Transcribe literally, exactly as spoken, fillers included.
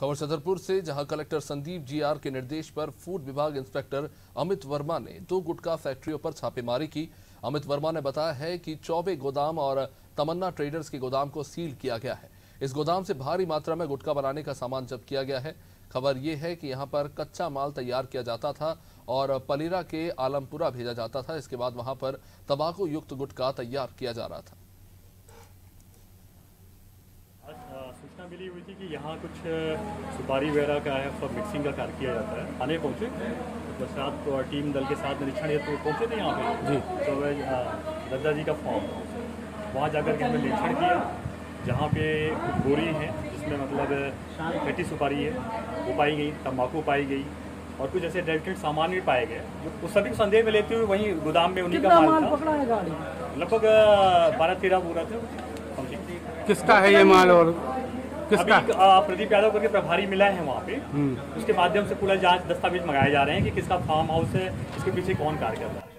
खबर सदरपुर से, जहां कलेक्टर संदीप जीआर के निर्देश पर फूड विभाग इंस्पेक्टर अमित वर्मा ने दो गुटखा फैक्ट्रियों पर छापेमारी की। अमित वर्मा ने बताया है कि चौबे गोदाम और तमन्ना ट्रेडर्स के गोदाम को सील किया गया है। इस गोदाम से भारी मात्रा में गुटखा बनाने का सामान जब्त किया गया है। खबर यह है कि यहाँ पर कच्चा माल तैयार किया जाता था और पलेरा के आलमपुरा भेजा जाता था। इसके बाद वहाँ पर तंबाकू युक्त गुटखा तैयार किया जा रहा था। सूचना मिली हुई थी कि यहाँ कुछ सुपारी वगैरह का है, सब मिक्सिंग का कार्य किया जाता है। थाने पहुँचे तो साथ तो टीम दल के साथ निरीक्षण हेतु पहुँचे थे यहाँ पे जी। तो वह दद्दा जी का फॉर्म वहाँ जाकर के हमने निरीक्षण किया, जहाँ पे कुछ बोरी हैं जिसमें मतलब कटी सुपारी है वो पाई गई, तम्बाकू पाई गई और कुछ ऐसे डेविकेट सामान भी पाए गए। उस सभी को संदेह में लेते हुए वहीं गोदाम में उन्हीं का माल पकड़ा है। गाड़ी लगभग बारह तेरह बोरा थे। किसका है ये माल? और किसका? प्रदीप यादव करके प्रभारी मिला है वहाँ पे, उसके माध्यम से पूरा जांच दस्तावेज मंगाए जा रहे हैं कि किसका फार्म हाउस है, इसके पीछे कौन कार्य कर रहा है।